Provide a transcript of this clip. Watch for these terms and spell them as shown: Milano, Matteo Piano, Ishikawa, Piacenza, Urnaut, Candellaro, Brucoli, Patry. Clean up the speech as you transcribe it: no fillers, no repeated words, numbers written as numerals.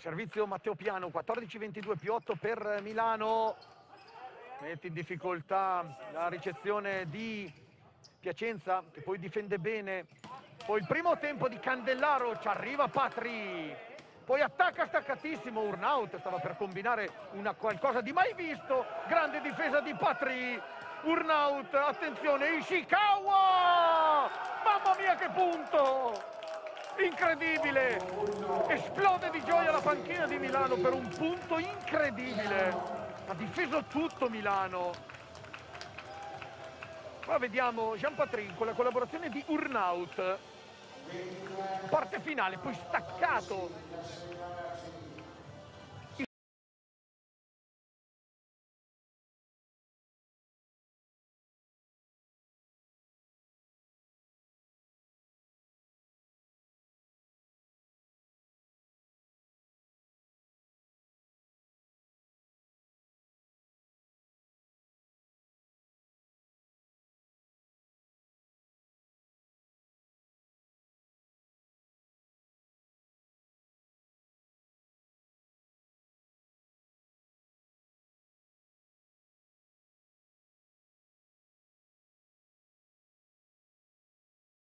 Servizio Matteo Piano, 14-22 più 8 per Milano. Mette in difficoltà la ricezione di Piacenza, che poi difende bene. Poi il primo tempo di Candellaro, ci arriva Patry. Poi attacca staccatissimo, Urnaut stava per combinare una qualcosa di mai visto. Grande difesa di Patry. Urnaut, attenzione, Ishikawa! Mamma mia che punto! Incredibile, esplode di gioia la panchina di Milano per un punto incredibile, ha difeso tutto Milano. Qua vediamo Jean Patry con la collaborazione di Urnaut, parte finale, poi staccato